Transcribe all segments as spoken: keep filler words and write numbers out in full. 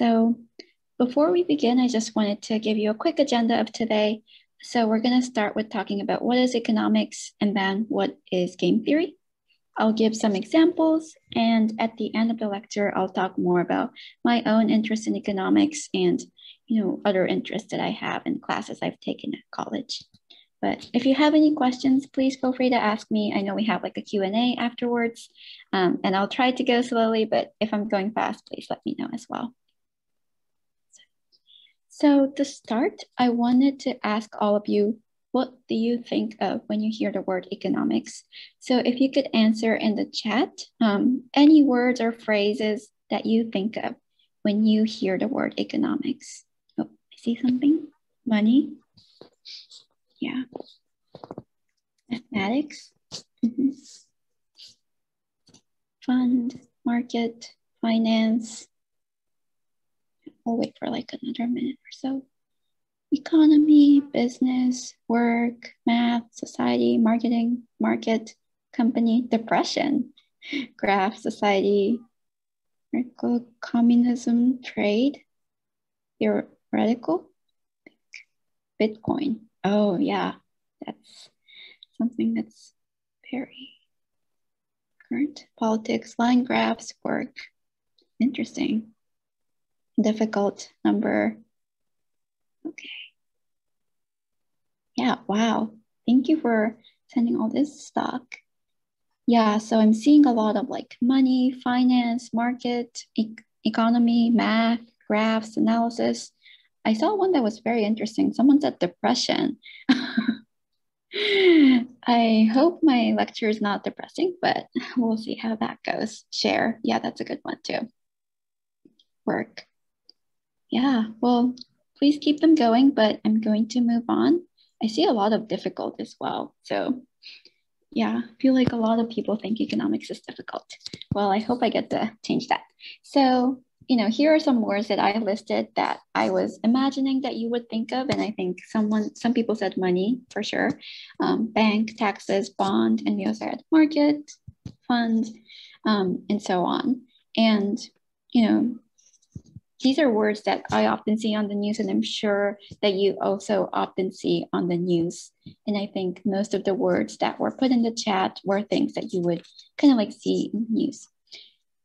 So before we begin, I just wanted to give you a quick agenda of today. So we're going to start with talking about what is economics and then what is game theory. I'll give some examples, and at the end of the lecture, I'll talk more about my own interest in economics and, you know, other interests that I have in classes I've taken at college. But if you have any questions, please feel free to ask me. I know we have like a Q and A afterwards, um, and I'll try to go slowly, but if I'm going fast, please let me know as well. So to start, I wanted to ask all of you, what do you think of when you hear the word economics? So if you could answer in the chat, um, any words or phrases that you think of when you hear the word economics. Oh, I see something. Money. Yeah. Mathematics. Mm-hmm. Fund, market, finance. We'll wait for like another minute or so. Economy, business, work, math, society, marketing, market, company, depression, graph, society, miracle, communism, trade, theoretical, Bitcoin. Oh yeah, that's something that's very current. Politics, line graphs, work, interesting, difficult, number. Okay. Yeah, wow. Thank you for sending all this stuff. Yeah, so I'm seeing a lot of like money, finance, market, e economy, math, graphs, analysis. I saw one that was very interesting. Someone said depression. I hope my lecture is not depressing, but we'll see how that goes. Share. Yeah, that's a good one too. Work. Yeah, well, please keep them going, but I'm going to move on. I see a lot of difficult as well. So yeah, I feel like a lot of people think economics is difficult. Well, I hope I get to change that. So, you know, here are some words that I listed that I was imagining that you would think of. And I think someone, some people said money for sure. Um, bank, taxes, bond, and we also had market, fund, um, and so on. And, you know, these are words that I often see on the news, and I'm sure that you also often see on the news. And I think most of the words that were put in the chat were things that you would kind of like see in the news.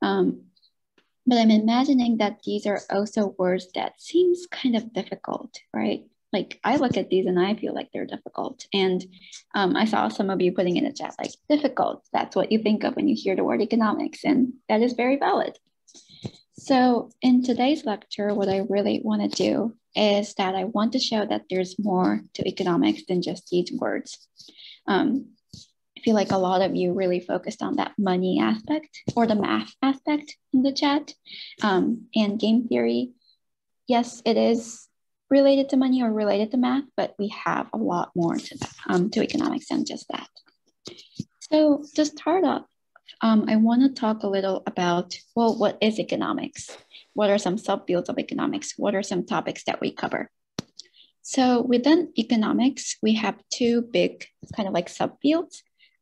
Um, but I'm imagining that these are also words that seems kind of difficult, right? Like I look at these and I feel like they're difficult. And um, I saw some of you putting in the chat, like difficult, that's what you think of when you hear the word economics. And that is very valid. So in today's lecture, what I really want to do is that I want to show that there's more to economics than just these words. Um, I feel like a lot of you really focused on that money aspect or the math aspect in the chat, um, and game theory. Yes, it is related to money or related to math, but we have a lot more to, that, um, to economics than just that. So to start off, Um, I want to talk a little about, well, what is economics? What are some subfields of economics? What are some topics that we cover? So within economics, we have two big kind of like subfields,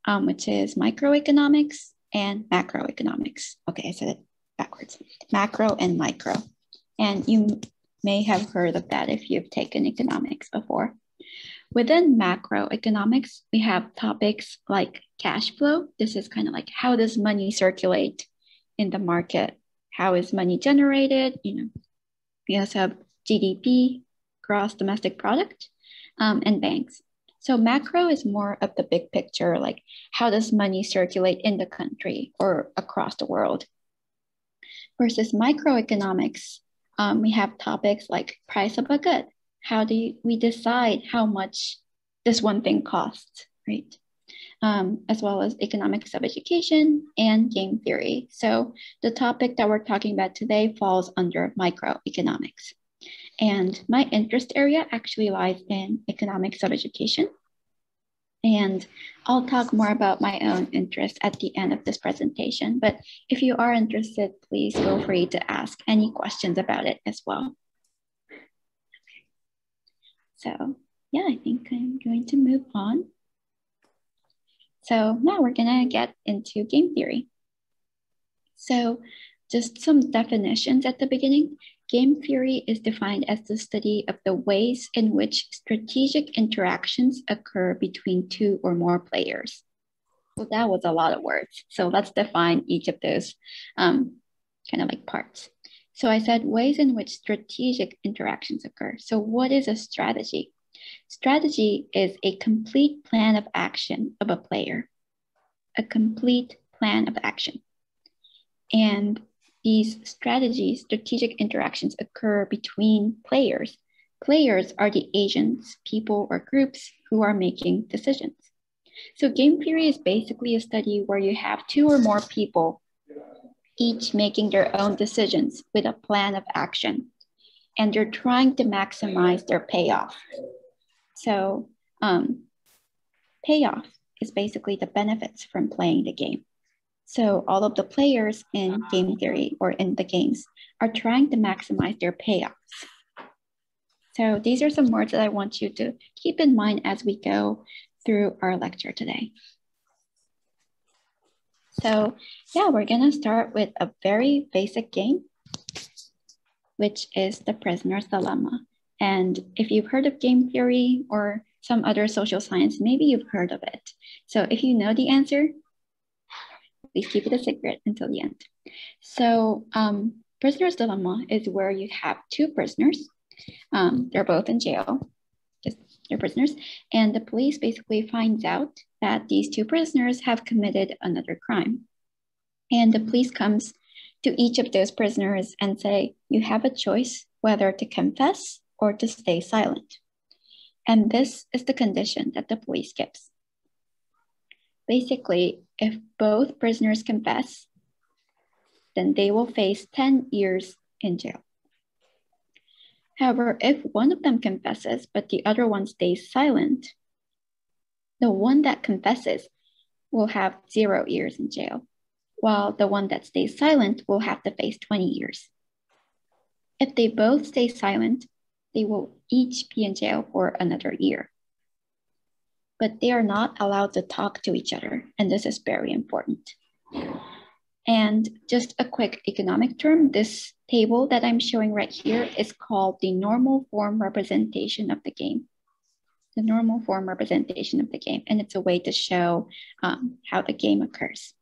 um, which is microeconomics and macroeconomics. Okay, I said it backwards, macro and micro. And you may have heard of that if you've taken economics before. Within macroeconomics, we have topics like cash flow. This is kind of like, how does money circulate in the market? How is money generated? You know, we also have G D P, gross domestic product, um, and banks. So macro is more of the big picture, like how does money circulate in the country or across the world? Versus microeconomics, um, we have topics like price of a good. How do you, we decide how much this one thing costs, right? Um, as well as economics of education and game theory. So the topic that we're talking about today falls under microeconomics. And my interest area actually lies in economics of education. And I'll talk more about my own interest at the end of this presentation. But if you are interested, please feel free to ask any questions about it as well. So yeah, I think I'm going to move on. So now we're gonna get into game theory. So just some definitions at the beginning. Game theory is defined as the study of the ways in which strategic interactions occur between two or more players. So that was a lot of words. So let's define each of those um, kind of like parts. So I said ways in which strategic interactions occur. So what is a strategy? Strategy is a complete plan of action of a player, a complete plan of action. And these strategies, strategic interactions occur between players. Players are the agents, people, or groups who are making decisions. So game theory is basically a study where you have two or more people, each making their own decisions with a plan of action, and they're trying to maximize their payoff. So um, payoff is basically the benefits from playing the game. So all of the players in game theory or in the games are trying to maximize their payoffs. So these are some words that I want you to keep in mind as we go through our lecture today. So yeah, we're gonna start with a very basic game, which is the Prisoner's Dilemma. And if you've heard of game theory or some other social science, maybe you've heard of it. So if you know the answer, please keep it a secret until the end. So um, Prisoner's Dilemma is where you have two prisoners. Um, they're both in jail, just they're prisoners. And the police basically finds out that these two prisoners have committed another crime. And the police comes to each of those prisoners and say, you have a choice whether to confess or to stay silent. And this is the condition that the police gives. Basically, if both prisoners confess, then they will face ten years in jail. However, if one of them confesses, but the other one stays silent, the one that confesses will have zero years in jail, while the one that stays silent will have to face twenty years. If they both stay silent, they will each be in jail for another year. But they are not allowed to talk to each other. And this is very important. And just a quick economic term, this table that I'm showing right here is called the normal form representation of the game. The normal form representation of the game. And it's a way to show um, how the game occurs.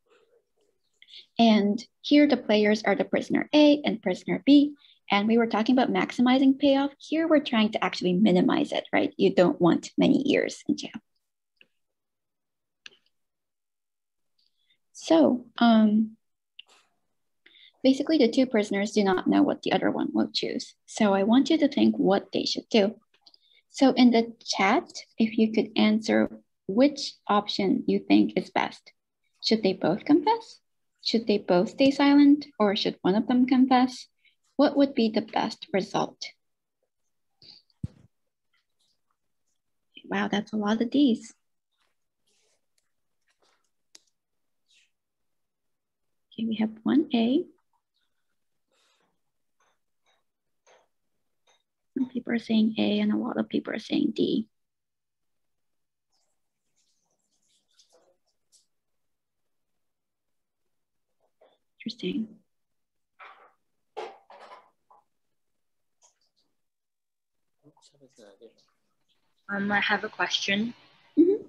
And here the players are the prisoner A and prisoner B. And we were talking about maximizing payoff. Here we're trying to actually minimize it, right? You don't want many years in jail. So um, basically the two prisoners do not know what the other one will choose. So I want you to think what they should do. So in the chat, if you could answer which option you think is best. Should they both confess? Should they both stay silent? Or should one of them confess? What would be the best result? Wow, that's a lot of these. Okay, we have one A. Some people are saying A and a lot of people are saying D. Interesting. Um, I have a question. Mm-hmm.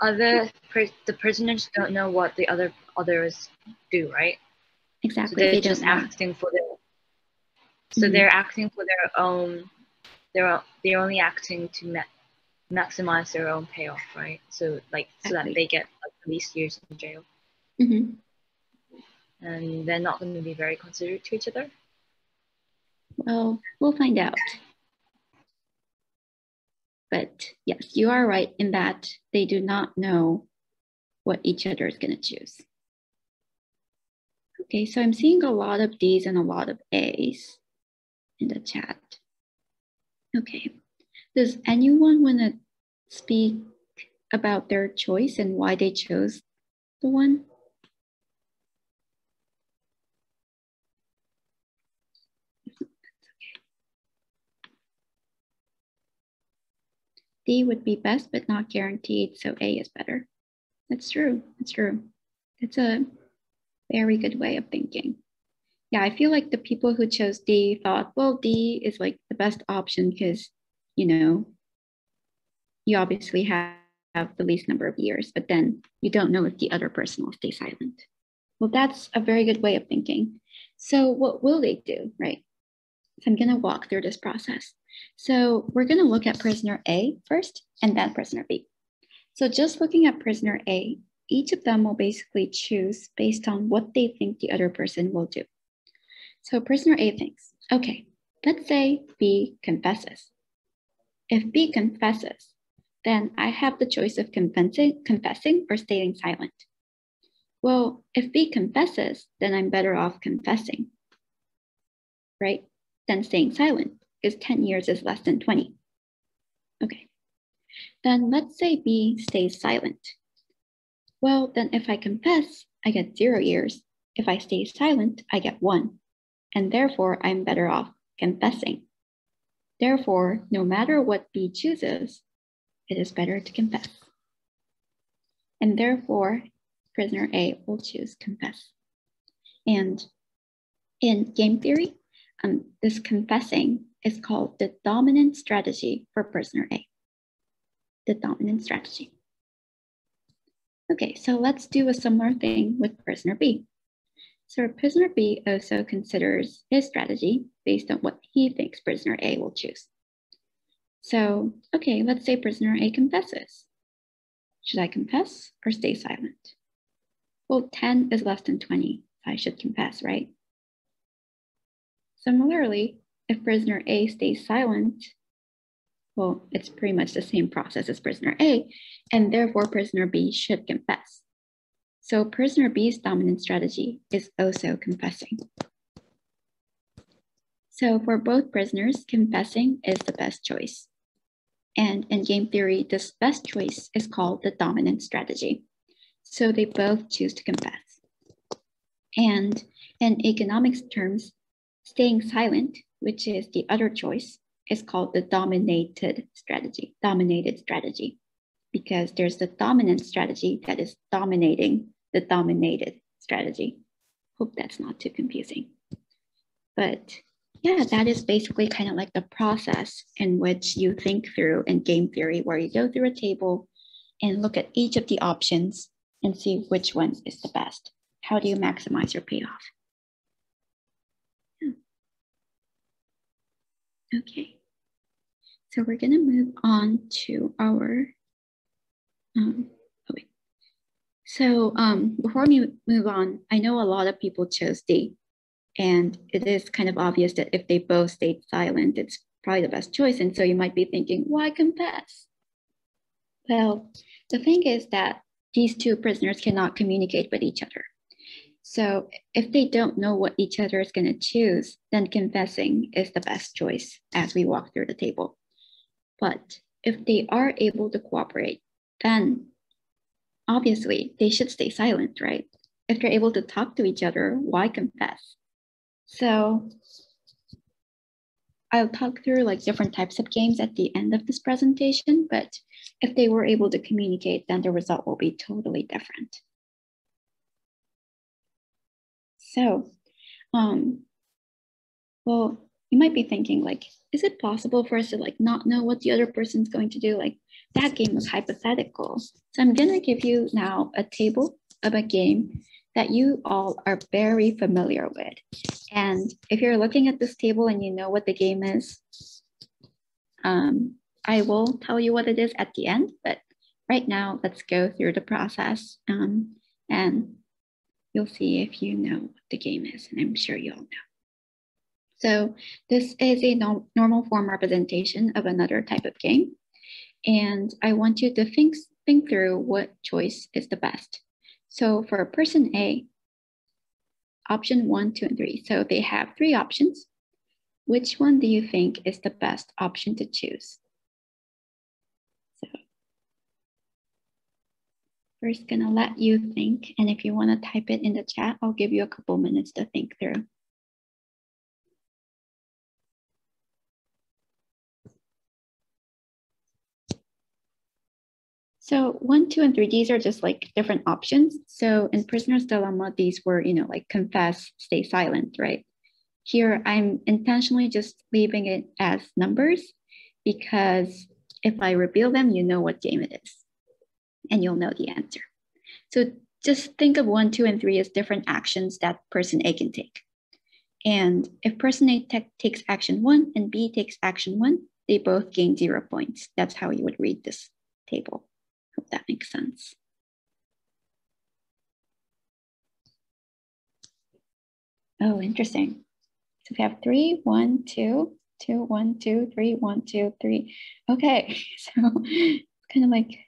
Other pri the prisoners don't know what the other others do, right? Exactly. So they're they just acting for their. So mm-hmm. they're acting for their own. They're they're only acting to ma maximize their own payoff, right? So like so exactly. that they get like, at least years in jail. Mm-hmm. And they're not going to be very considerate to each other. Well, we'll find out. But yes, you are right in that they do not know what each other is going to choose. Okay, so I'm seeing a lot of D's and a lot of A's in the chat. Okay, does anyone want to speak about their choice and why they chose the one? D would be best, but not guaranteed, so A is better. That's true, that's true. It's a very good way of thinking. yeah, I feel like the people who chose D thought, well, D is like the best option because, you know, you obviously have, have the least number of years, but then you don't know if the other person will stay silent. Well, that's a very good way of thinking. So what will they do, right? So I'm going to walk through this process. So we're going to look at prisoner A first and then prisoner B. So just looking at prisoner A, each of them will basically choose based on what they think the other person will do. So prisoner A thinks, okay, let's say B confesses. If B confesses, then I have the choice of confessing, confessing or staying silent. Well, if B confesses, then I'm better off confessing, right? Then staying silent, because ten years is less than twenty. Okay, then let's say B stays silent. Well, then if I confess, I get zero years. If I stay silent, I get one. And therefore, I'm better off confessing. Therefore, no matter what B chooses, it is better to confess. And therefore, prisoner A will choose confess. And in game theory, um, this confessing is called the dominant strategy for prisoner A. The dominant strategy. Okay, so let's do a similar thing with prisoner B. So prisoner B also considers his strategy based on what he thinks prisoner A will choose. So, okay, let's say prisoner A confesses. Should I confess or stay silent? Well, ten is less than twenty, so I should confess, right? Similarly, if prisoner A stays silent, well, it's pretty much the same process as prisoner A, and therefore prisoner B should confess. So prisoner B's dominant strategy is also confessing. So for both prisoners, confessing is the best choice. And in game theory, this best choice is called the dominant strategy. So they both choose to confess. And in economics terms, staying silent, which is the other choice, is called the dominated strategy, dominated strategy, because there's the dominant strategy that is dominating the dominated strategy. Hope that's not too confusing. But yeah, that is basically kind of like the process in which you think through in game theory, where you go through a table and look at each of the options and see which one is the best. How do you maximize your payoff? Yeah. Okay, so we're gonna move on to our, um, oh wait. So um, before we move on, I know a lot of people chose D. And it is kind of obvious that if they both stayed silent, it's probably the best choice. And so you might be thinking, why confess? Well, the thing is that these two prisoners cannot communicate with each other. So if they don't know what each other is going to choose, then confessing is the best choice as we walk through the table. But if they are able to cooperate, then obviously they should stay silent, right? If they're able to talk to each other, why confess? So I'll talk through like different types of games at the end of this presentation, but if they were able to communicate, then the result will be totally different. So, um, well, you might be thinking like, is it possible for us to like not know what the other person's going to do? Like that game was hypothetical. So I'm gonna give you now a table of a game that you all are very familiar with. And if you're looking at this table and you know what the game is, um, I will tell you what it is at the end, but right now let's go through the process um, and you'll see if you know what the game is, and I'm sure you all know. So this is a no- normal form representation of another type of game. And I want you to think, think through what choice is the best. So for person A, option one, two, and three. So they have three options. Which one do you think is the best option to choose? So first gonna let you think, and if you wanna type it in the chat, I'll give you a couple minutes to think through. So one, two, and three, these are just like different options. So in Prisoner's Dilemma, these were, you know, like confess, stay silent, right? Here, I'm intentionally just leaving it as numbers because if I reveal them, you know what game it is and you'll know the answer. So just think of one, two, and three as different actions that person A can take. And if person A takes action one and B takes action one, they both gain zero points. That's how you would read this table. Hope that makes sense. Oh, interesting. So we have three, one, two, two, one, two, three, one, two, three. Okay, so it's kind of like, I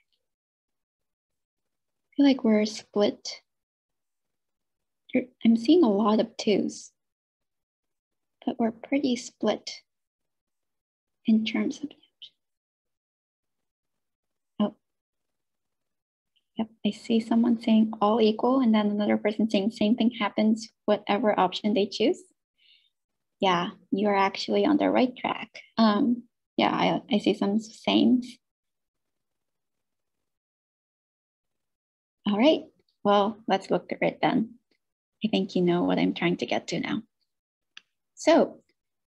feel like we're split. I'm seeing a lot of twos, but we're pretty split in terms of, oh, yep, I see someone saying all equal and then another person saying same thing happens, whatever option they choose. Yeah, you're actually on the right track. Um, yeah, I, I see some same. All right, well, let's look through it then. I think you know what I'm trying to get to now. So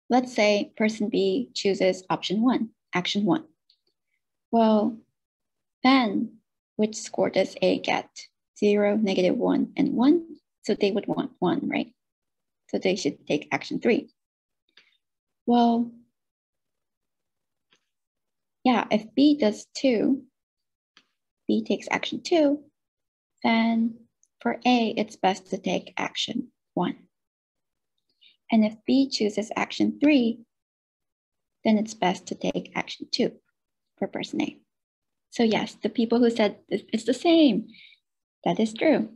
let's say person B chooses option one, action one. Well, then which score does A get? Zero, negative one, and one. So they would want one, right? So they should take action three. Well, yeah, if B does two, B takes action two, then for A, it's best to take action one. And if B chooses action three, then it's best to take action two for person A. So yes, the people who said it's the same, that is true.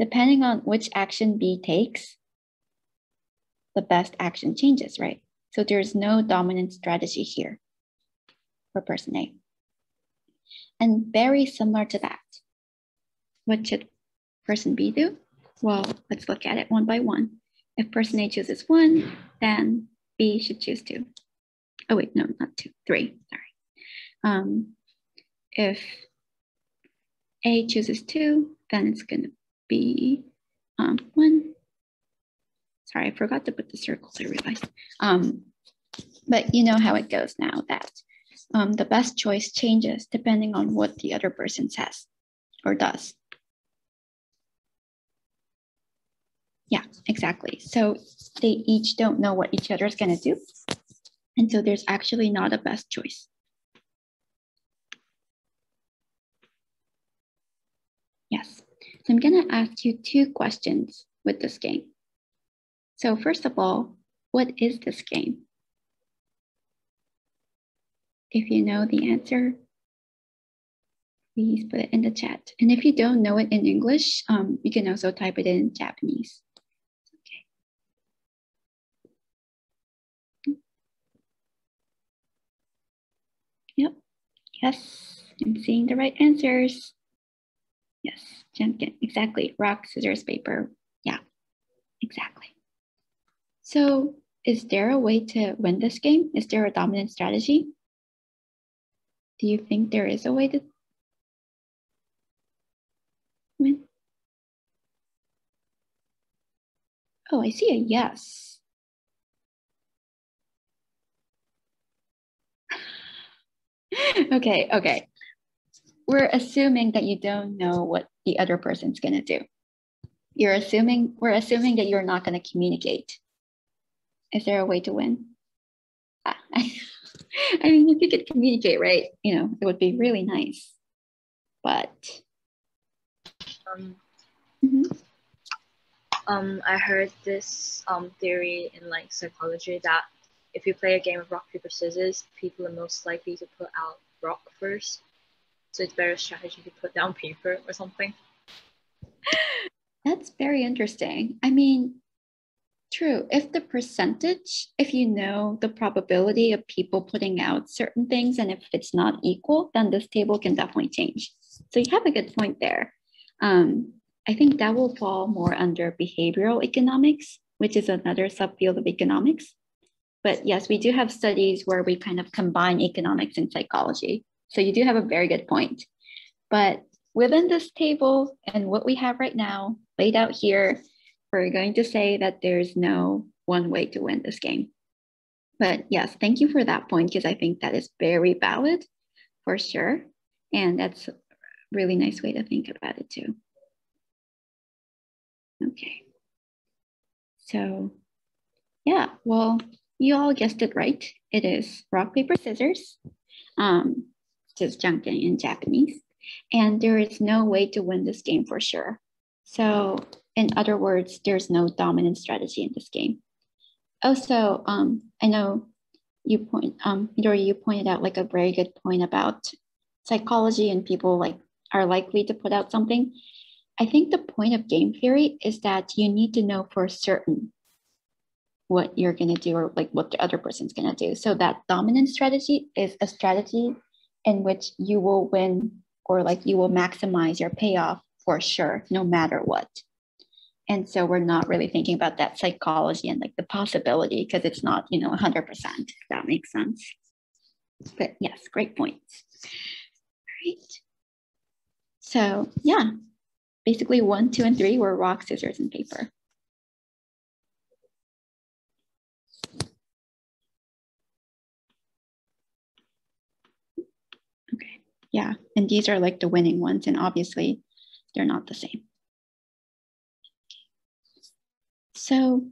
Depending on which action B takes, the best action changes, right? So there's no dominant strategy here for person A. And very similar to that, what should person B do? Well, let's look at it one by one. If person A chooses one, then B should choose two. Oh wait, no, not two, three, sorry. Um, if A chooses two, then it's gonna be um, one. Sorry, I forgot to put the circles, I realized. Um, but you know how it goes now that um, the best choice changes depending on what the other person says or does. Yeah, exactly. So they each don't know what each other is going to do. And so there's actually not a best choice. Yes. So I'm going to ask you two questions with this game. So first of all, what is this game? If you know the answer, please put it in the chat. And if you don't know it in English, um, you can also type it in Japanese. Yep, yes, I'm seeing the right answers. Yes, Jenkin, exactly, rock, scissors, paper. Yeah, exactly. So is there a way to win this game? Is there a dominant strategy? Do you think there is a way to win? Oh, I see a yes. Okay, okay. We're assuming that you don't know what the other person's gonna do. You're assuming, we're assuming that you're not gonna communicate. Is there a way to win? Ah, I, I mean, if you could communicate, right? You know, it would be really nice, but. Um, mm-hmm. um, I heard this um, theory in like psychology that if you play a game of rock, paper, scissors, people are most likely to put out rock first. So it's better strategy to put down paper or something. That's very interesting. I mean, true. If the percentage, if you know the probability of people putting out certain things, and if it's not equal, then this table can definitely change. So you have a good point there. Um, I think that will fall more under behavioral economics, which is another subfield of economics. But yes, we do have studies where we kind of combine economics and psychology. So you do have a very good point. But within this table and what we have right now laid out here, we're going to say that there's no one way to win this game. But yes, thank you for that point, because I think that is very valid for sure. And that's a really nice way to think about it too. Okay. So yeah, well, you all guessed it right. It is rock, paper, scissors, um, just junken in Japanese. And there is no way to win this game for sure. So in other words, there's no dominant strategy in this game. Also, um, I know you point, um, Midori, you pointed out like a very good point about psychology and people like are likely to put out something. I think the point of game theory is that you need to know for certain what you're gonna do or like what the other person's gonna do. So that dominant strategy is a strategy in which you will win or like you will maximize your payoff for sure, no matter what. And so we're not really thinking about that psychology and like the possibility because it's not, you know, one hundred percent, if that makes sense. But yes, great points. Great. So yeah, basically one, two, and three were rock, scissors, and paper. Okay, yeah, and these are like the winning ones and obviously they're not the same. So,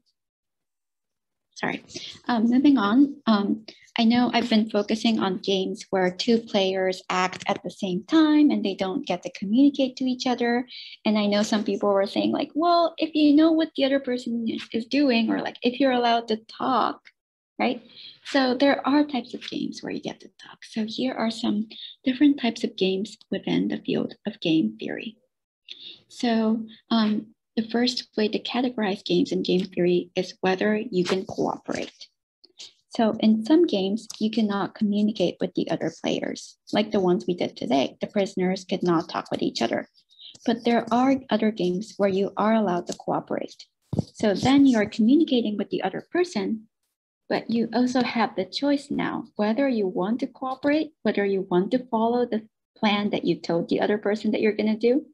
sorry, um, moving on. Um, I know I've been focusing on games where two players act at the same time and they don't get to communicate to each other. And I know some people were saying like, well, if you know what the other person is doing or like if you're allowed to talk, right? So there are types of games where you get to talk. So here are some different types of games within the field of game theory. So, um, the first way to categorize games in game theory is whether you can cooperate. So in some games, you cannot communicate with the other players, like the ones we did today. The prisoners could not talk with each other. But there are other games where you are allowed to cooperate. So then you are communicating with the other person, but you also have the choice now, whether you want to cooperate, whether you want to follow the plan that you told the other person that you're gonna do.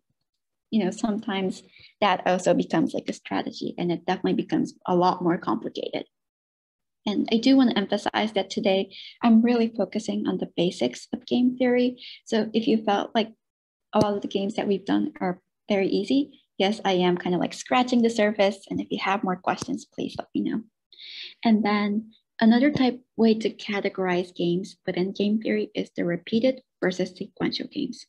You know, sometimes that also becomes like a strategy and it definitely becomes a lot more complicated. And I do want to emphasize that today, I'm really focusing on the basics of game theory. So if you felt like a lot of the games that we've done are very easy, yes, I am kind of like scratching the surface. And if you have more questions, please let me know. And then another type way to categorize games within game theory is the repeated versus sequential games.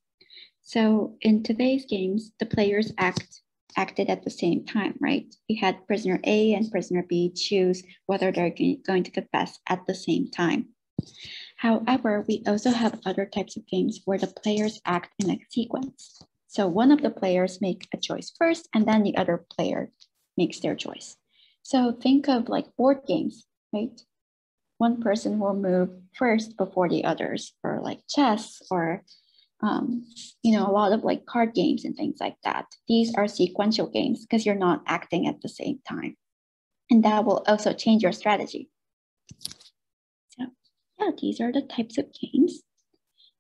So in today's games, the players act acted at the same time, right? We had prisoner A and prisoner B choose whether they're going to confess at the same time. However, we also have other types of games where the players act in a sequence. So one of the players make a choice first and then the other player makes their choice. So think of like board games, right? One person will move first before the others, or like chess, or Um, you know, a lot of like card games and things like that. These are sequential games because you're not acting at the same time. And that will also change your strategy. So yeah, these are the types of games.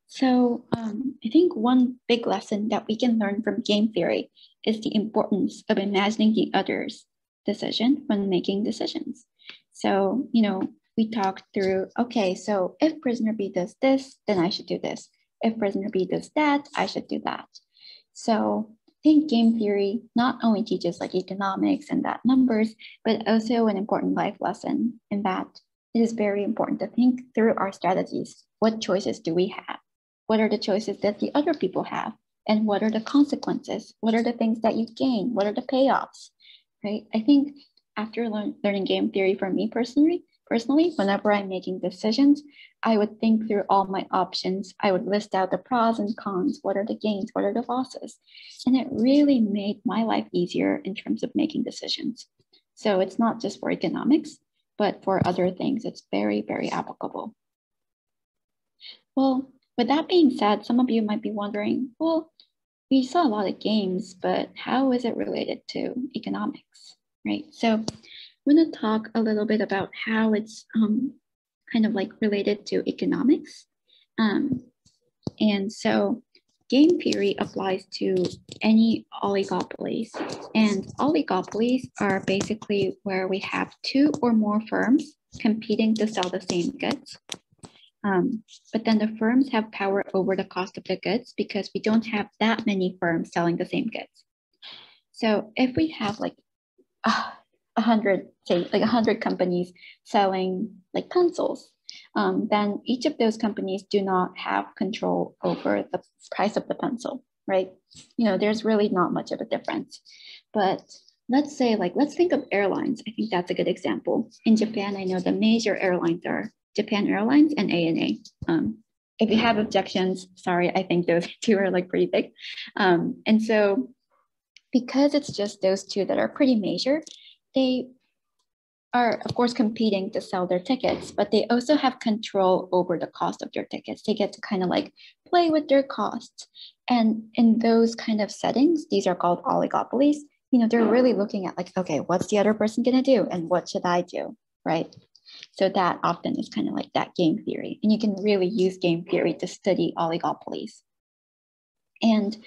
So um, I think one big lesson that we can learn from game theory is the importance of imagining the other's decision when making decisions. So, you know, we talked through, okay, so if prisoner B does this, then I should do this. If prisoner B does that, I should do that. So I think game theory not only teaches like economics and that numbers, but also an important life lesson in that it is very important to think through our strategies. What choices do we have? What are the choices that the other people have? And what are the consequences? What are the things that you gain? What are the payoffs, right? I think after learn, learning game theory for me personally, Personally, whenever I'm making decisions, I would think through all my options. I would list out the pros and cons. What are the gains? What are the losses? And it really made my life easier in terms of making decisions. So it's not just for economics, but for other things, it's very, very applicable. Well, with that being said, some of you might be wondering, well, we saw a lot of games, but how is it related to economics, right? So I'm going to talk a little bit about how it's um, kind of like related to economics. Um, and so Game theory applies to any oligopolies, and oligopolies are basically where we have two or more firms competing to sell the same goods. Um, but then the firms have power over the cost of the goods because we don't have that many firms selling the same goods. So if we have like uh, a hundred, say like a hundred companies selling like pencils, um, then each of those companies do not have control over the price of the pencil, right? You know, there's really not much of a difference. But let's say like, let's think of airlines. I think that's a good example. In Japan, I know the major airlines are Japan Airlines and A N A. Um, if you have objections, sorry, I think those two are like pretty big. Um, and so because it's just those two that are pretty major, they are of course competing to sell their tickets, but they also have control over the cost of their tickets. They get to kind of like play with their costs. And in those kind of settings, these are called oligopolies. You know, they're really looking at like, okay, what's the other person gonna do? And what should I do, right? So that often is kind of like that game theory. And you can really use game theory to study oligopolies. And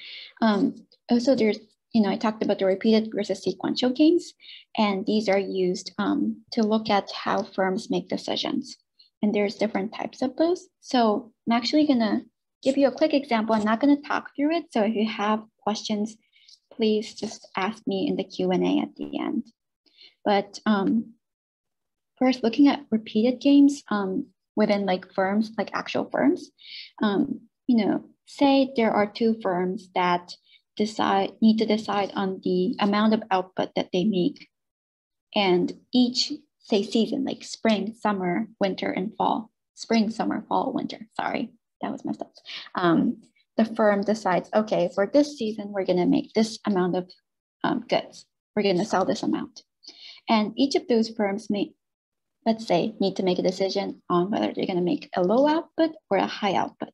um, also there's, you know, I talked about the repeated versus sequential games. And these are used um, to look at how firms make decisions. And there's different types of those. So I'm actually going to give you a quick example. I'm not going to talk through it. So if you have questions, please just ask me in the Q and A at the end. But um, first, looking at repeated games um, within like firms, like actual firms, um, you know, say there are two firms that decide need to decide on the amount of output that they make, and each say season, like spring, summer, winter, and fall. Spring, summer, fall, winter. Sorry, that was messed up. Um, the firm decides, okay, for this season, we're going to make this amount of um, goods. We're going to sell this amount, and each of those firms may, let's say, need to make a decision on whether they're going to make a low output or a high output.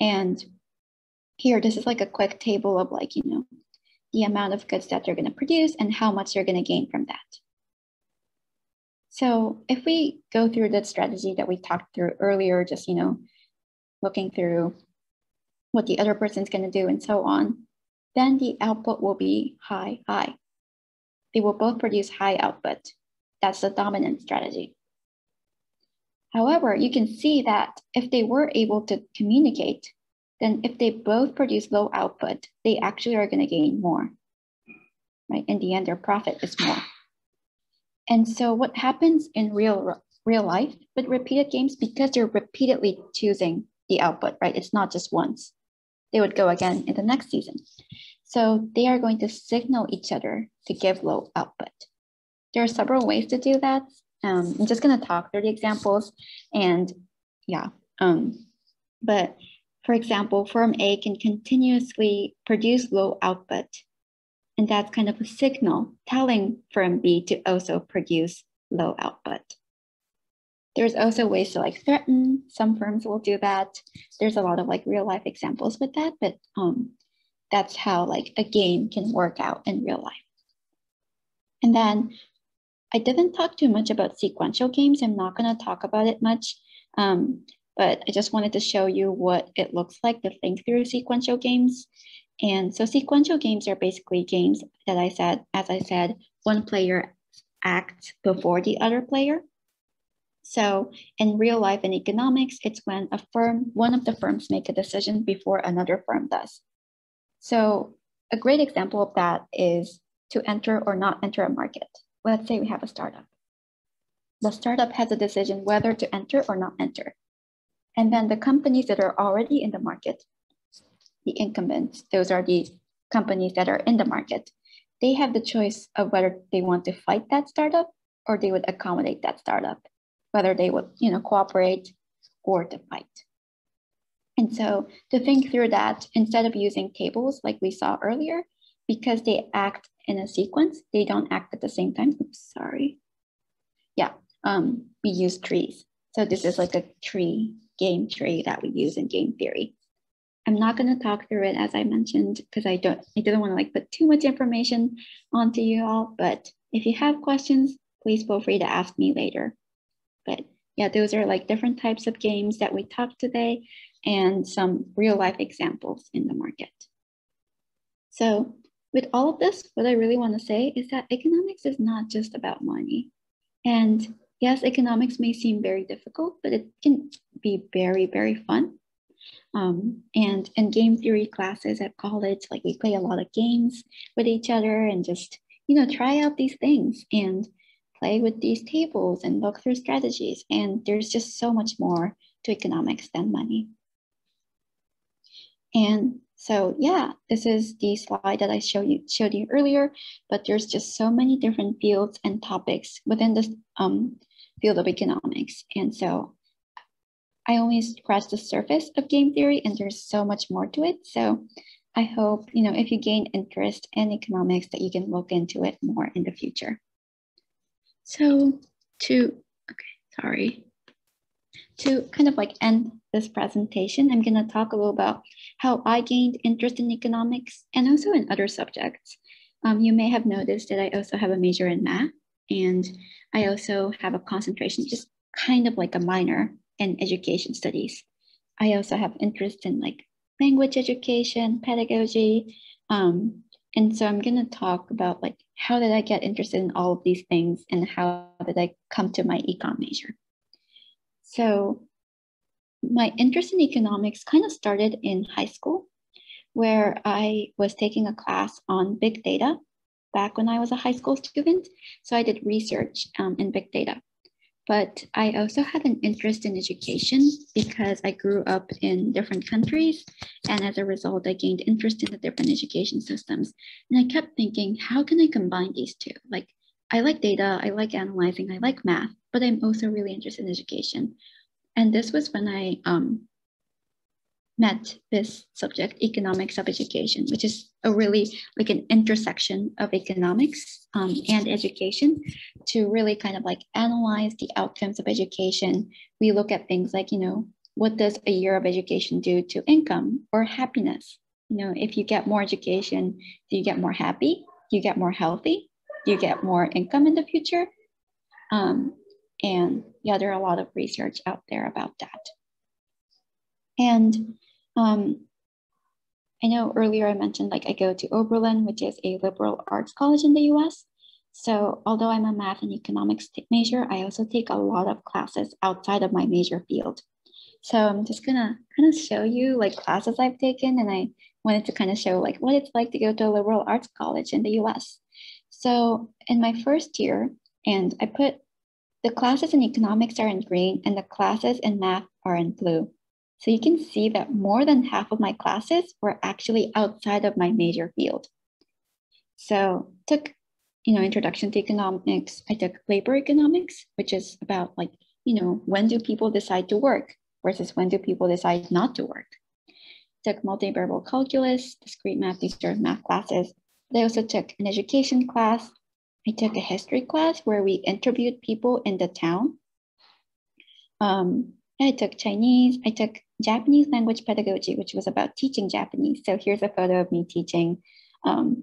And here, this is like a quick table of like, you know, the amount of goods that they're going to produce and how much they're going to gain from that. So if we go through that strategy that we talked through earlier, just, you know, looking through what the other person's going to do and so on, then the output will be high, high. They will both produce high output. That's the dominant strategy. However, you can see that if they were able to communicate, then if they both produce low output, they actually are going to gain more, right? In the end, their profit is more. And so what happens in real, real life with repeated games, because they're repeatedly choosing the output, right? It's not just once. They would go again in the next season. So they are going to signal each other to give low output. There are several ways to do that. Um, I'm just going to talk through the examples. And yeah, um, but for example, firm A can continuously produce low output. And that's kind of a signal telling firm B to also produce low output. There's also ways to like threaten. Some firms will do that. There's a lot of like real life examples with that, but um, that's how like a game can work out in real life. And then I didn't talk too much about sequential games. I'm not going to talk about it much, um, but I just wanted to show you what it looks like to think through sequential games. And so sequential games are basically games that I said, as I said, one player acts before the other player. So in real life and economics, it's when a firm, one of the firms make a decision before another firm does. So a great example of that is to enter or not enter a market. Let's say we have a startup. The startup has a decision whether to enter or not enter. And then the companies that are already in the market, the incumbents, those are the companies that are in the market, they have the choice of whether they want to fight that startup or they would accommodate that startup, whether they would, you know, cooperate or to fight. And so to think through that, instead of using tables like we saw earlier, because they act in a sequence, they don't act at the same time. Oops, sorry. Yeah, um, we use trees. So this is like a tree, game tree that we use in game theory. I'm not going to talk through it, as I mentioned, because I don't, I didn't want to like put too much information onto you all. But if you have questions, please feel free to ask me later. But yeah, those are like different types of games that we talked today. and some real life examples in the market. So with all of this, what I really want to say is that economics is not just about money. And yes, economics may seem very difficult, but it can be very, very fun. Um, and in game theory classes at college, like we play a lot of games with each other and just, you know, try out these things and play with these tables and look through strategies. And there's just so much more to economics than money. And so, yeah, this is the slide that I showed you, showed you earlier, but there's just so many different fields and topics within this um, field of economics. And so I only scratched the surface of game theory, and there's so much more to it. So I hope, you know, if you gain interest in economics, that you can look into it more in the future. So to, okay, sorry. To kind of like end this presentation, I'm going to talk a little about how I gained interest in economics and also in other subjects. Um, you may have noticed that I also have a major in math, and I also have a concentration, just kind of like a minor in education studies. I also have interest in like language education, pedagogy. Um, and so I'm going to talk about like, how did I get interested in all of these things and how did I come to my econ major? So my interest in economics kind of started in high school, where I was taking a class on big data back when I was a high school student. So I did research um, in big data, but I also had an interest in education because I grew up in different countries. And as a result, I gained interest in the different education systems. And I kept thinking, how can I combine these two? Like, I like data, I like analyzing, I like math, but I'm also really interested in education. And this was when I um, met this subject, economics of education, which is a really like an intersection of economics um, and education to really kind of like analyze the outcomes of education. We look at things like, you know, what does a year of education do to income or happiness? You know, if you get more education, do you get more happy? Do you get more healthy? Do you get more income in the future? Um, and yeah, there are a lot of research out there about that. And um, I know earlier I mentioned like I go to Oberlin, which is a liberal arts college in the U S. So although I'm a math and economics major, I also take a lot of classes outside of my major field. So I'm just gonna kind of show you like classes I've taken, and I wanted to kind of show like what it's like to go to a liberal arts college in the U S. So in my first year, and I put the classes in economics are in green and the classes in math are in blue. So you can see that more than half of my classes were actually outside of my major field. So I took, you know, introduction to economics. I took labor economics, which is about like, you know, when do people decide to work versus when do people decide not to work? I took multivariable calculus, discrete math, these are math classes. But I also took an education class. I took a history class where we interviewed people in the town. Um, I took Chinese, I took Japanese language pedagogy, which was about teaching Japanese. So here's a photo of me teaching. Um,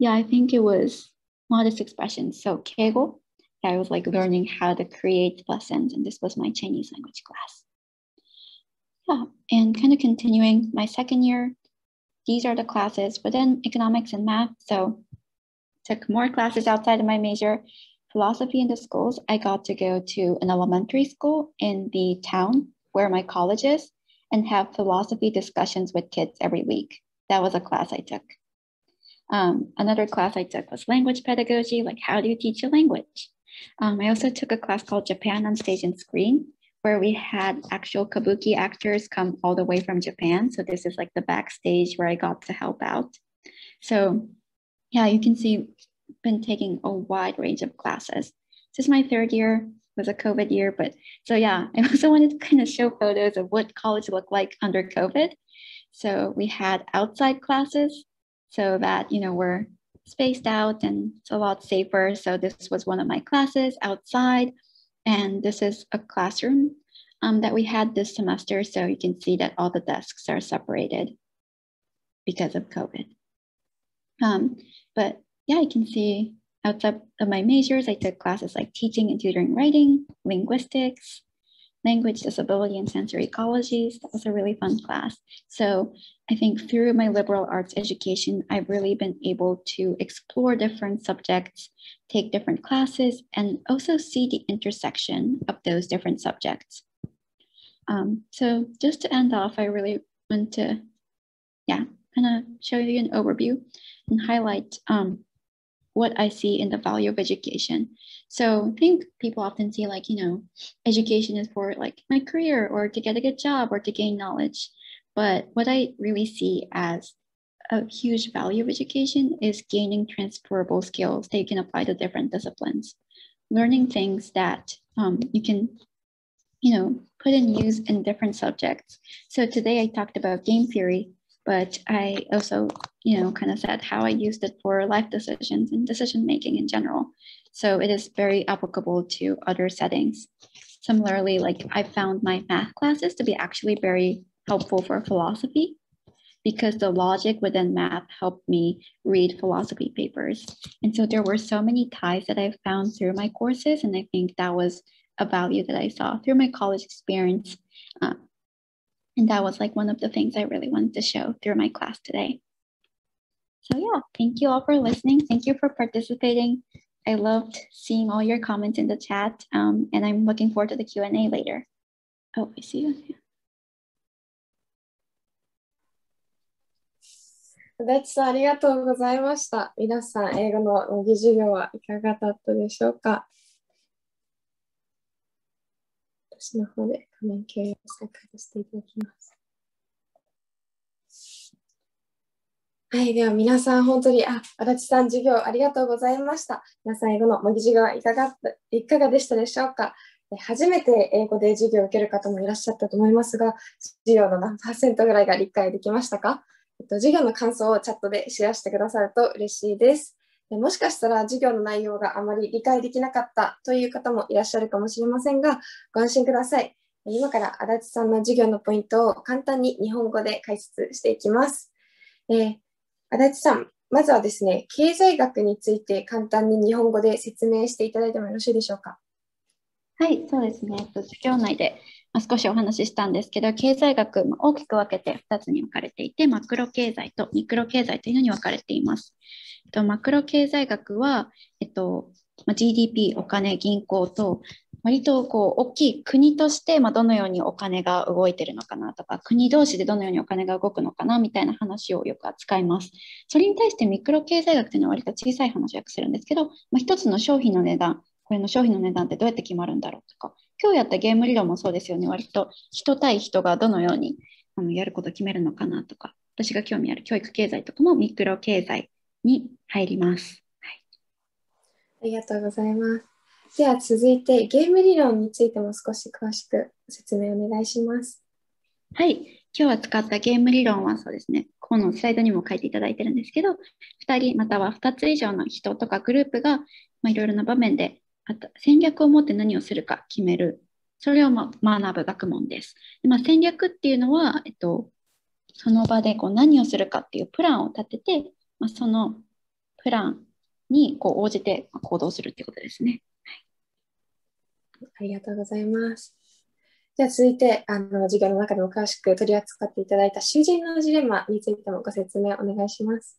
yeah, I think it was modest expressions. So keigo, I was like learning how to create lessons, and this was my Chinese language class. Yeah, and kind of continuing my second year, these are the classes within economics and math. So took more classes outside of my major, philosophy in the schools. I got to go to an elementary school in the town where my college is and have philosophy discussions with kids every week. That was a class I took. Um, another class I took was language pedagogy, like how do you teach a language? Um, I also took a class called Japan on Stage and Screen, where we had actual Kabuki actors come all the way from Japan. So this is like the backstage where I got to help out. So yeah, you can see I've been taking a wide range of classes. This is my third year, it was a COVID year, but so yeah, I also wanted to kind of show photos of what college looked like under COVID. So we had outside classes so that, you know, we're spaced out and it's a lot safer. So this was one of my classes outside, and this is a classroom um, that we had this semester. So you can see that all the desks are separated because of COVID. Um, But yeah, I can see outside of my majors, I took classes like teaching and tutoring writing, linguistics, language, disability, and sensory ecologies. That was a really fun class. So I think through my liberal arts education, I've really been able to explore different subjects, take different classes, and also see the intersection of those different subjects. Um, so just to end off, I really want to, yeah, kind of show you an overview and highlight um, what I see in the value of education. So I think people often see like, you know, education is for like my career or to get a good job or to gain knowledge. But what I really see as a huge value of education is gaining transferable skills that you can apply to different disciplines, learning things that um, you can, you know, put in use in different subjects. So today I talked about game theory, but I also, you know, kind of said how I used it for life decisions and decision making in general. So it is very applicable to other settings. Similarly, like I found my math classes to be actually very helpful for philosophy because the logic within math helped me read philosophy papers. And so there were so many ties that I found through my courses, and I think that was a value that I saw through my college experience. Uh, And that was like one of the things I really wanted to show through my class today. So yeah, thank you all for listening. Thank you for participating. I loved seeing all your comments in the chat, um, and I'm looking forward to the Q and A later. Oh, I see you.はい、では皆さん本当に、あ、足立さん授業ありがとうございました。皆さん英語の模擬授業はいかが、いかがでしたでしょうか。初めて英語で授業を受ける方もいらっしゃったと思いますが、授業の何パーセントぐらいが理解できましたか。えっと、授業の感想をチャットでシェアしてくださると嬉しいです。もしかしたら授業の内容があまり理解できなかったという方もいらっしゃるかもしれませんが、ご安心ください。今から足立さんの授業のポイントを簡単に日本語で解説していきます。えー、足立さん、まずはですね、経済学について簡単に日本語で説明していただいてもよろしいでしょうか。はい、そうですね。授業内で少しお話ししたんですけど、経済学、大きく分けてふたつに分かれていて、マクロ経済とミクロ経済というのに分かれています。マクロ経済学は、えっと、ジーディーピー、お金、銀行と、割とこう大きい国としてまあどのようにお金が動いてるのかなとか、国同士でどのようにお金が動くのかなみたいな話をよく扱います。それに対してミクロ経済学というのは割と小さい話を訳するんですけど、まあ、一つの商品の値段、これの商品の値段ってどうやって決まるんだろうとか、今日やったゲーム理論もそうですよね。割と人対人がどのようにあのやることを決めるのかなとか、私が興味ある教育経済とかもミクロ経済に入ります。はい、ありがとうございます。では続いてゲーム理論についても少し詳しく説明お願いします。はい、今日は使ったゲーム理論はそうですね、このスライドにも書いていただいてるんですけど、ふたりまたはふたつ以上の人とかグループがまあいろいろな場面で戦略を持って何をするか決める、それをまあ学ぶ学問です。でまあ、戦略っていうのは、えっと、その場でこう何をするかっていうプランを立てて、まあ、そのプランにこう応じて行動するってことですね。ありがとうございます。じゃあ続いてあの授業の中でも詳しく取り扱っていただいた囚人のジレンマについてもご説明お願いします。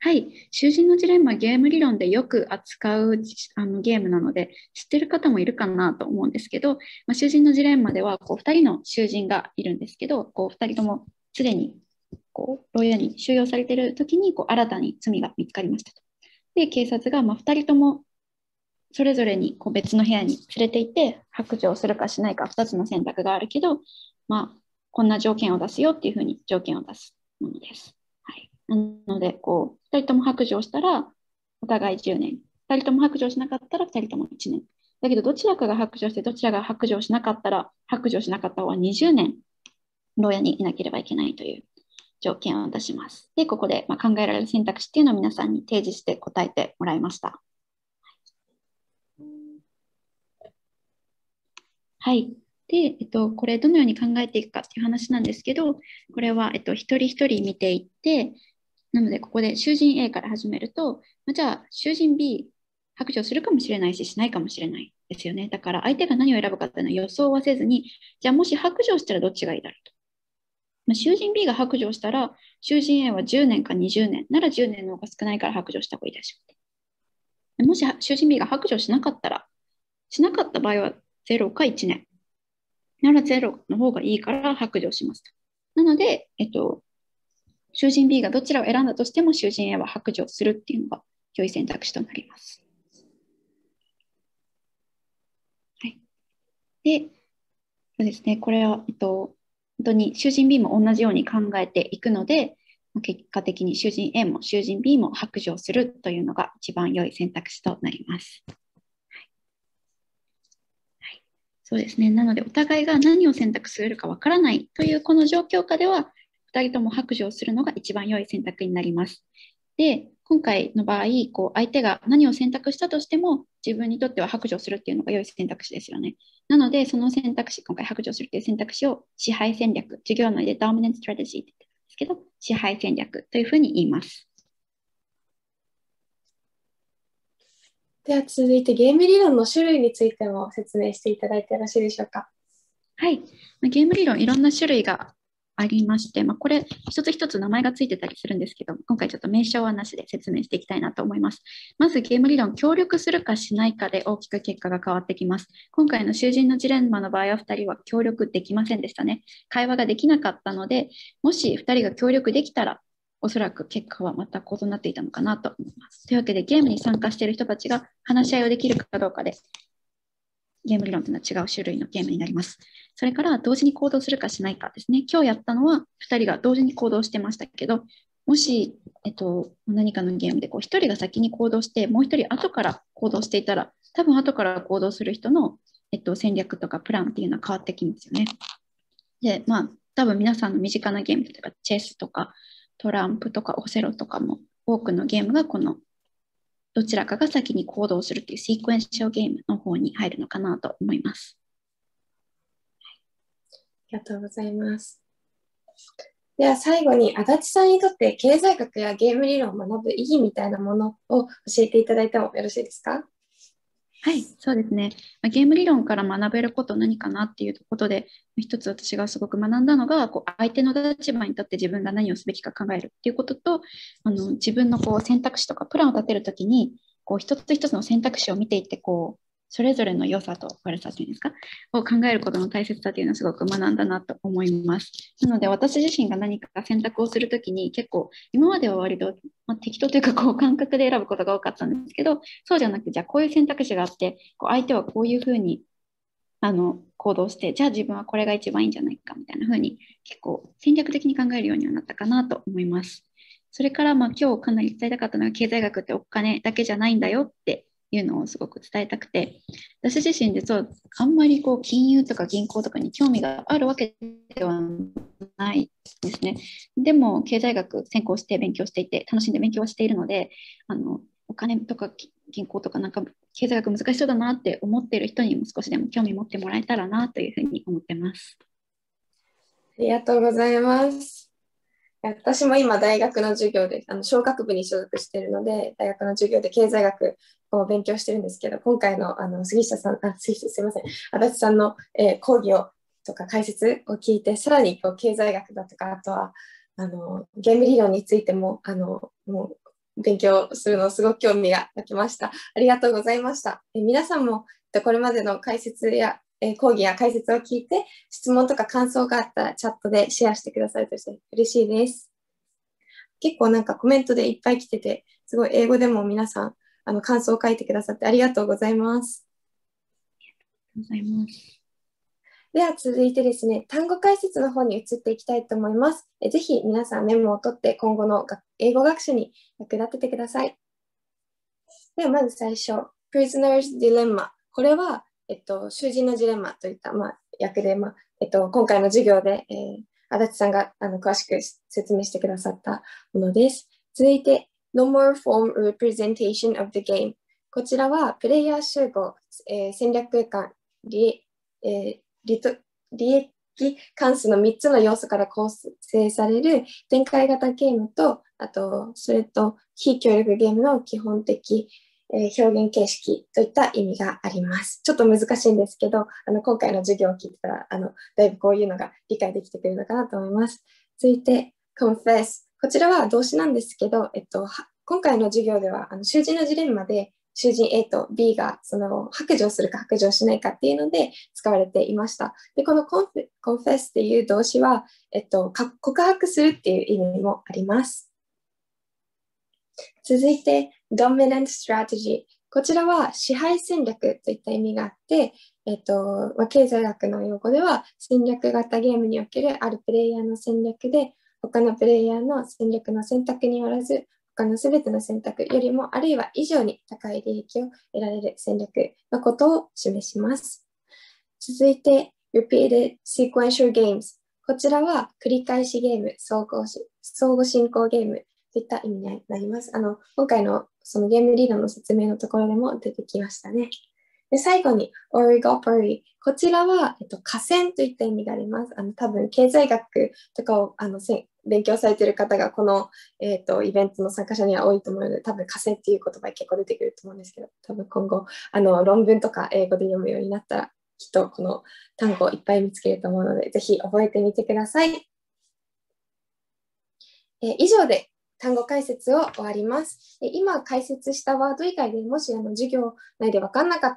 はい、囚人のジレンマゲーム理論でよく扱うあのゲームなので知ってる方もいるかなと思うんですけど、まあ、囚人のジレンマではこうふたりの囚人がいるんですけど、こうふたりともすでにこう牢屋に収容されている時にこう新たに罪が見つかりましたと。で警察がまあふたりともそれぞれにこう別の部屋に連れて行って白状するかしないかふたつの選択があるけど、まあ、こんな条件を出すよっていうふうに条件を出すものです。はい、なのでこうふたりとも白状したらお互いじゅうねん、ふたりとも白状しなかったらふたりともいちねん、だけどどちらかが白状してどちらが白状しなかったら白状しなかった方はにじゅうねん牢屋にいなければいけないという条件を出します。でここでまあ考えられる選択肢っていうのを皆さんに提示して答えてもらいました。はい。で、えっと、これどのように考えていくかっていう話なんですけど、これは、えっと、一人一人見ていって、なので、ここで囚人 A から始めると、まあ、じゃあ、囚人 B、白状するかもしれないし、しないかもしれない。ですよね。だから相手が何を選ぶかっていうのは予想はせずに、じゃあもし白状したらどっちがいいだろうと。まあ、囚人 B が白状したら、囚人 A はじゅうねんかにじゅうねんならじゅうねんの方が少ないから白状した方がいいでしょう。もし囚人 B が白状しなかったら、しなかった場合はゼロかいちねんならゼロの方がいいから白状しますと。なので、えっと、囚人 B がどちらを選んだとしても囚人 A は白状するっていうのが良い選択肢となります。はい、で、そうですね、これは、えっと、本当に囚人 B も同じように考えていくので、結果的に囚人 A も囚人 B も白状するというのが一番良い選択肢となります。はいはい、そうですね、なのでお互いが何を選択するかわからないというこの状況下では、ふたりとも白状するのが一番良い選択になります。で、今回の場合、こう相手が何を選択したとしても、自分にとっては白状するっていうのが良い選択肢ですよね。なので、その選択肢、今回白状するっていう選択肢を支配戦略、授業内で Dominant Strategy って言ってたんですけど、支配戦略というふうに言います。では続いてゲーム理論の種類についても説明していただいてよろしいでしょうか。はい、ゲーム理論、いろんな種類がありまして、まあ、これ一つ一つ名前がついてたりするんですけど、今回ちょっと名称はなしで説明していきたいなと思います。まずゲーム理論、協力するかしないかで大きく結果が変わってきます。今回の囚人のジレンマの場合はふたりは協力できませんでしたね。会話ができなかったので、もしふたりが協力できたら、おそらく結果はまた異なっていたのかなと思います。というわけでゲームに参加している人たちが話し合いをできるかどうかで、ゲーム理論というのは違う種類のゲームになります。それから同時に行動するかしないかですね。今日やったのはふたりが同時に行動してましたけど、もし、えっと、何かのゲームでこうひとりが先に行動して、もうひとり後から行動していたら、多分後から行動する人の、えっと、戦略とかプランっていうのは変わってきますよね。で、まあ、多分皆さんの身近なゲーム、例えばチェスとかトランプとかオセロとかも、多くのゲームがこのどちらかが先に行動するというシークエンシャルゲームの方に入るのかなと思います。ありがとうございます。では最後に足立さんにとって経済学やゲーム理論を学ぶ意義みたいなものを教えていただいてもよろしいですか？はい、そうですね。ゲーム理論から学べること何かなっていうことで、一つ私がすごく学んだのが、こう相手の立場に立って自分が何をすべきか考えるっていうことと、あの自分のこう選択肢とかプランを立てるときに、こう一つ一つの選択肢を見ていって、こうそれぞれの良さと悪さというんですか、を考えることの大切さというのをすごく学んだなと思います。なので私自身が何か選択をするときに結構今までは割と、まあ、適当というかこう感覚で選ぶことが多かったんですけど、そうじゃなくてじゃあこういう選択肢があって、こう相手はこういうふうにあの行動して、じゃあ自分はこれが一番いいんじゃないかみたいなふうに結構戦略的に考えるようにはなったかなと思います。それからまあ今日かなり伝えたかったのが経済学ってお金だけじゃないんだよっていうのをすごく伝えたくて、私自身実はあんまりこう金融とか銀行とかに興味があるわけではないですね。でも経済学専攻して勉強していて楽しんで勉強しているので、あのお金とか銀行とかなんか経済学難しそうだなって思っている人にも少しでも興味持ってもらえたらなというふうに思ってます。ありがとうございます。私も今大学の授業であの商学部に所属しているので、大学の授業で経済学を勉強してるんですけど、今回の、 あの杉下さんあ杉下すいません足立さんの、えー、講義をとか解説を聞いて、さらにこう経済学だとか、あとはあのゲーム理論についても、 あのもう勉強するのすごく興味が湧きました。ありがとうございました。え皆さんもこれまでの解説や講義や解説を聞いて、質問とか感想があったらチャットでシェアしてくださると嬉しいです。結構なんかコメントでいっぱい来てて、すごい英語でも皆さんあの感想を書いてくださってありがとうございます。ありがとうございます。では続いてですね、単語解説の方に移っていきたいと思います。ぜひ皆さんメモを取って今後の英語学習に役立ててください。ではまず最初、Prisoner's Dilemma。これはえっと、囚人のジレンマといった、まあ、訳で、まあえっと、今回の授業で、えー、足立さんがあの詳しく説明してくださったものです。続いて、No more form representation of the game。こちらは、プレイヤー集合、えー、戦略感、利、えー、利益関数のみっつの要素から構成される展開型ゲームと、あと、それと非協力ゲームの基本的表現形式といった意味があります。ちょっと難しいんですけど、あの今回の授業を聞いたらあのだいぶこういうのが理解できてくるのかなと思います。続いて confess、 こちらは動詞なんですけど、えっと、今回の授業ではあの囚人のジレンマで囚人 A と B がその白状するか白状しないかっていうので使われていました。で、この confess っていう動詞は、えっと、告白するっていう意味もあります。続いて dominant strategy。こちらは支配戦略といった意味があって、えっと、経済学の用語では戦略型ゲームにおけるあるプレイヤーの戦略で他のプレイヤーの戦略の選択によらず他のすべての選択よりもあるいは以上に高い利益を得られる戦略のことを示します。続いて repeated sequential games。こちらは繰り返しゲーム、相互進行ゲームといった意味になります。あの今回のそのゲーム理論の説明のところでも出てきましたね。で最後に oligopoly。こちらは、えっと、寡占といった意味があります。あの多分経済学とかをあの勉強されている方がこの、えっと、イベントの参加者には多いと思うので、多分寡占っていう言葉結構出てくると思うんですけど、多分今後あの論文とか英語で読むようになったらきっとこの単語をいっぱい見つけると思うので、ぜひ覚えてみてください。え以上で単語解説を終わります。今解説したワード以外でもしあの授業内で分かんなかった